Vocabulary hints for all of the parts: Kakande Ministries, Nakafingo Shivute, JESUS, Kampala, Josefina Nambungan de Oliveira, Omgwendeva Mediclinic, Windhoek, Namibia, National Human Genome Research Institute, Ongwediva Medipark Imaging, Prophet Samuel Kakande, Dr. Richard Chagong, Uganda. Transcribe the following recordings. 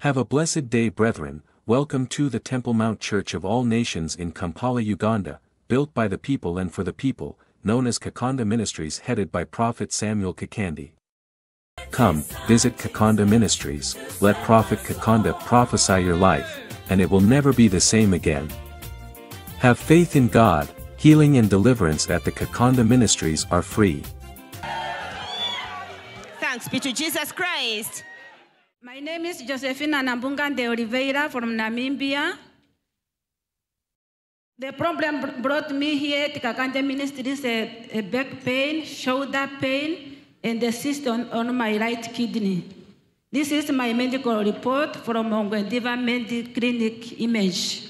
Have a blessed day, brethren. Welcome to the Temple Mount Church of All Nations in Kampala, Uganda, built by the people and for the people, known as Kakande Ministries, headed by Prophet Samuel Kakande. Come, visit Kakande Ministries, let Prophet Kakande prophesy your life, and it will never be the same again. Have faith in God. Healing and deliverance at the Kakande Ministries are free. Thanks be to Jesus Christ. My name is Josefina Nambungan de Oliveira from Namibia. The problem brought me here to Kakande Ministries is a back pain, shoulder pain, and a cyst on my right kidney. This is my medical report from Onguendiva Mediclinic image.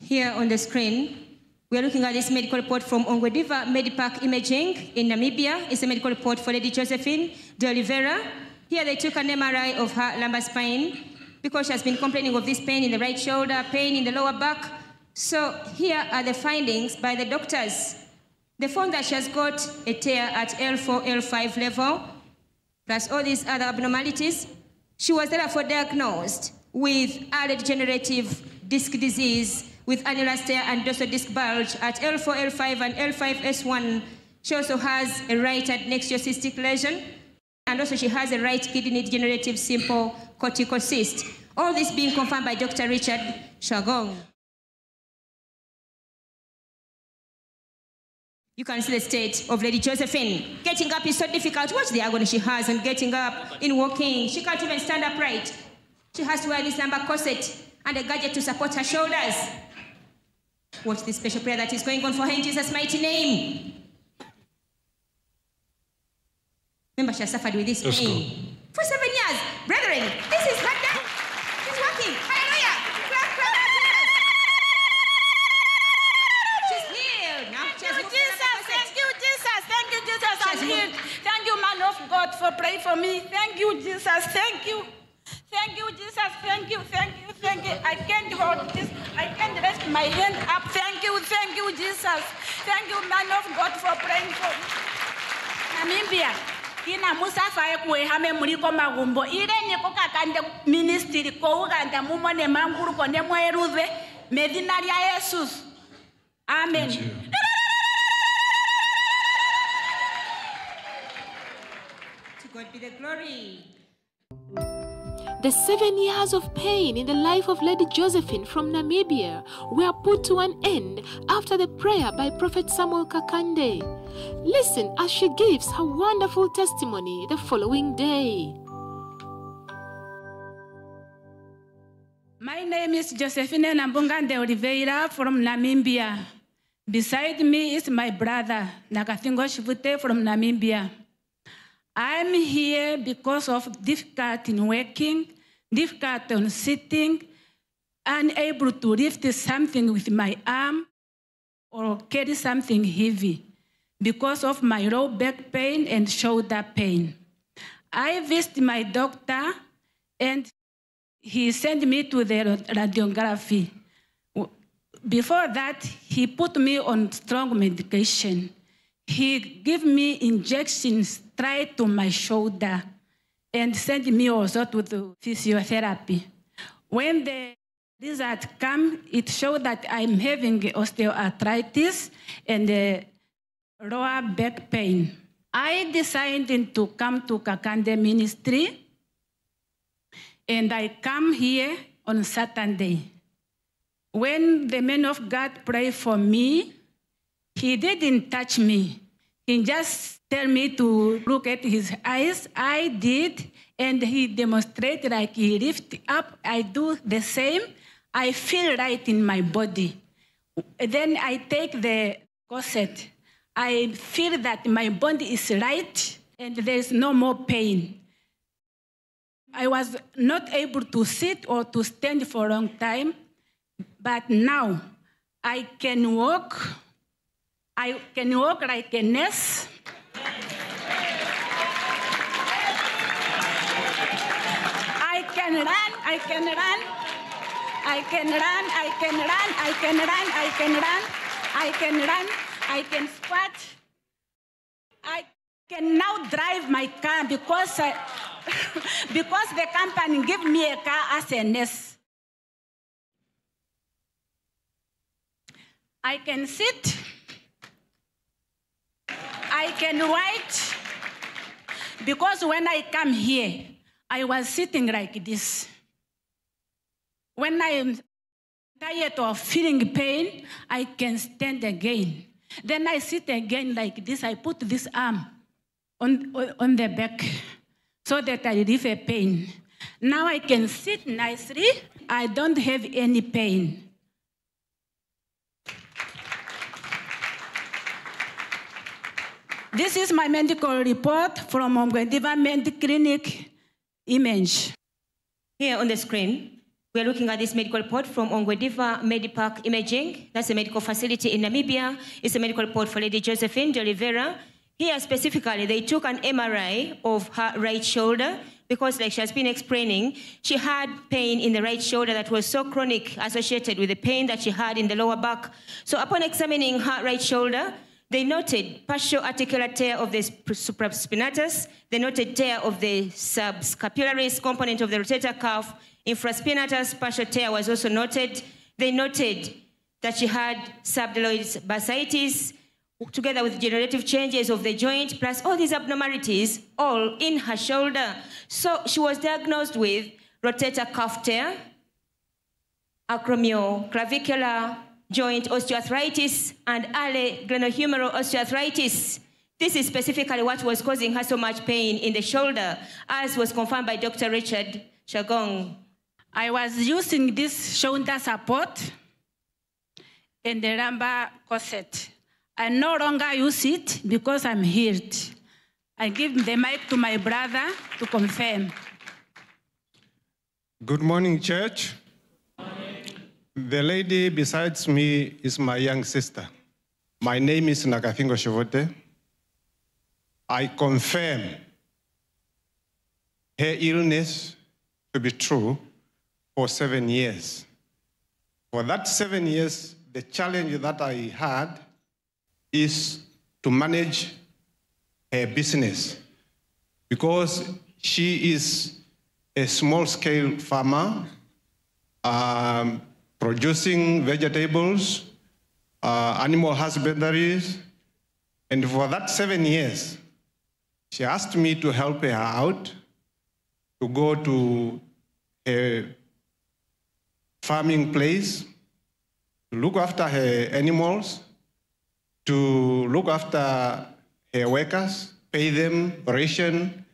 Here on the screen, we are looking at this medical report from Ongwediva Medipark Imaging in Namibia. It's a medical report for Lady Josephine de Oliveira. Here they took an MRI of her lumbar spine because she has been complaining of this pain in the right shoulder, pain in the lower back. So here are the findings by the doctors. They found that she has got a tear at L4, L5 level, plus all these other abnormalities. She was therefore diagnosed with early degenerative disc disease, with annular tear and dorsal disc bulge at L4, L5, and L5S1. She also has a right adnexal cystic lesion, and also she has a right kidney degenerative simple cortical cyst. All this being confirmed by Dr. Richard Chagong. You can see the state of Lady Josephine. Getting up is so difficult. Watch the agony she has on getting up, in walking. She can't even stand upright. She has to wear this lumbar corset and a gadget to support her shoulders. Watch this special prayer that is going on for her in Jesus' mighty name. Remember, she has suffered with this pain for 7 years. Brethren, this is what she's working. Hallelujah. Clap, clap, clap. She's healed. Now she has Thank you, Jesus. I'm healed. Thank you, man of God, for praying for me. Thank you, Jesus. Thank you. Thank you, Jesus. Thank you. Thank you. Thank you. I can't hold this. I can't rest my hand up. Thank you. Thank you, Jesus. Thank you, man of God, for praying for me. Namibia. Ina musafaye kuehame muriko magumbo. Ile niko Kakande Ministry ko Uganda mumone manguru kone mweruzwe medina ya Jesus. Amen. To God be the glory. The 7 years of pain in the life of Lady Josephine from Namibia were put to an end after the prayer by Prophet Samuel Kakande. Listen as she gives her wonderful testimony the following day. My name is Josefina Nambungan de Oliveira from Namibia. Beside me is my brother, Nakafingo Shivute from Namibia. I'm here because of difficulty in working, difficulty in sitting, unable to lift something with my arm or carry something heavy because of my low back pain and shoulder pain. I visited my doctor and he sent me to the radiography. Before that, he put me on strong medication. He gave me injections tied to my shoulder and sent me also to the physiotherapy. When the result came, it showed that I'm having osteoarthritis and lower back pain. I decided to come to Kakande Ministry, and I come here on Saturday. When the man of God prayed for me, he didn't touch me. He just told me to look at his eyes. I did, and he demonstrated like he lifted up. I do the same. I feel right in my body. Then I take the corset. I feel that my body is right, and there is no more pain. I was not able to sit or to stand for a long time, but now I can walk. I can walk like a nurse. I can run, I can squat. I can now drive my car because I, because the company gave me a car as a nurse. I can sit, I can write, because when I come here, I was sitting like this. When I am tired of feeling pain, I can stand again. Then I sit again like this. I put this arm on the back so that I relieve a pain. Now I can sit nicely. I don't have any pain. This is my medical report from Omgwendeva Mediclinic image. Here on the screen, we are looking at this medical report from Ongwediva Medipark Imaging. That's a medical facility in Namibia. It's a medical report for Lady Josefina de Oliveira. Here specifically, they took an MRI of her right shoulder because, like she has been explaining, she had pain in the right shoulder that was so chronic associated with the pain that she had in the lower back. So upon examining her right shoulder, they noted partial articular tear of the supraspinatus. They noted tear of the subscapularis component of the rotator cuff. Infraspinatus partial tear was also noted. They noted that she had subdeltoid bursitis, together with degenerative changes of the joint, plus all these abnormalities, all in her shoulder. So she was diagnosed with rotator cuff tear, acromioclavicular joint osteoarthritis, and glenohumeral osteoarthritis. This is specifically what was causing her so much pain in the shoulder, as was confirmed by Dr. Richard Chagong. I was using this shoulder support and the lumbar corset. I no longer use it because I'm healed. I give the mic to my brother to confirm. Good morning, church. The lady besides me is my young sister. My name is Nakafingo Shivute. I confirm her illness to be true for 7 years. For that 7 years, the challenge that I had is to manage her business, because she is a small-scale farmer, producing vegetables, animal husbandries. And for that 7 years, she asked me to help her out, to go to her farming place, to look after her animals, to look after her workers, pay them, ration,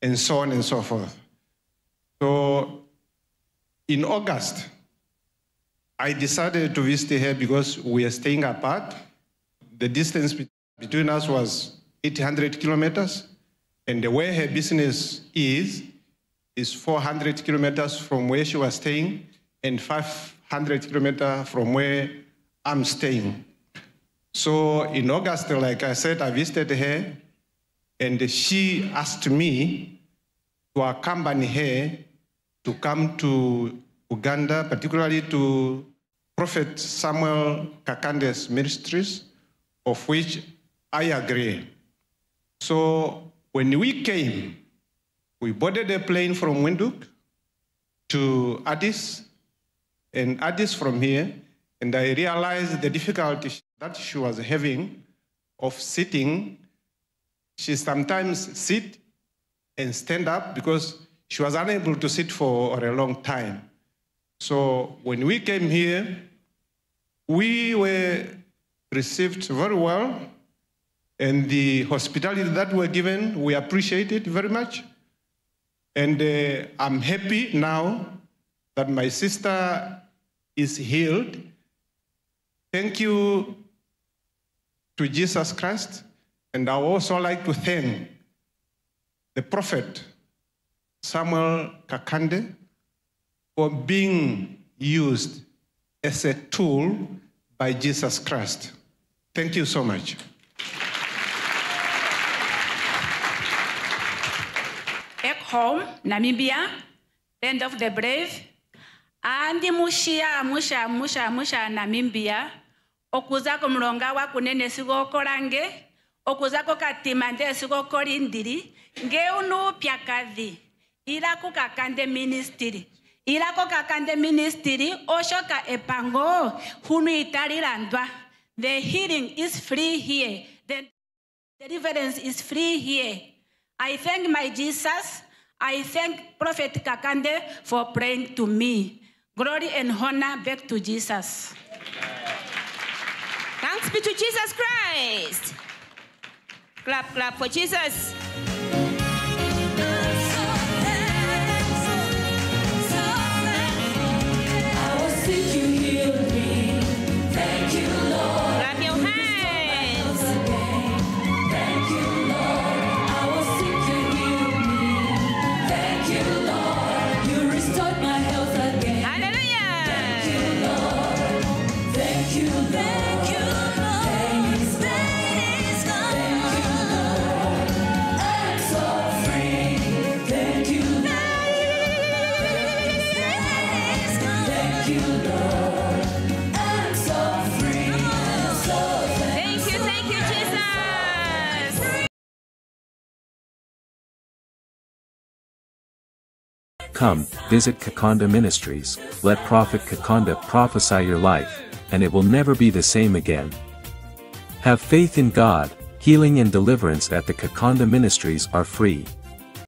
and so on and so forth. So in August, I decided to visit her because we are staying apart. The distance between us was 800 kilometers, and where her business is 400 kilometers from where she was staying and 500 kilometers from where I'm staying. So in August, like I said, I visited her, and she asked me to accompany her to come to Uganda, particularly to Prophet Samuel Kakande's ministries, of which I agree. So when we came, we boarded a plane from Windhoek to Addis, and Addis from here, and I realized the difficulty that she was having of sitting. She sometimes sit and stand up because she was unable to sit for a long time. So when we came here, we were received very well, and the hospitality that we were given, we appreciate it very much. And I'm happy now that my sister is healed. Thank you to Jesus Christ, and I would also like to thank the Prophet Samuel Kakande for being used as a tool by Jesus Christ. Thank you so much. Back home, Namibia, land of the brave, and Namibia, okuza kumulonga wakunene sigo kolange, okuzako katimande suko korindiri ngeunu pyakadhi irako Kakande Ministry oshoka epango hunu italilandwa. The healing is free here, the deliverance is free here. I thank my Jesus. I thank Prophet Kakande for praying to me. Glory and honor back to Jesus. Thanks be to Jesus Christ. Clap, clap for Jesus. Come, visit Kakande Ministries, let Prophet Kakande prophesy your life, and it will never be the same again. Have faith in God. Healing and deliverance at the Kakande Ministries are free.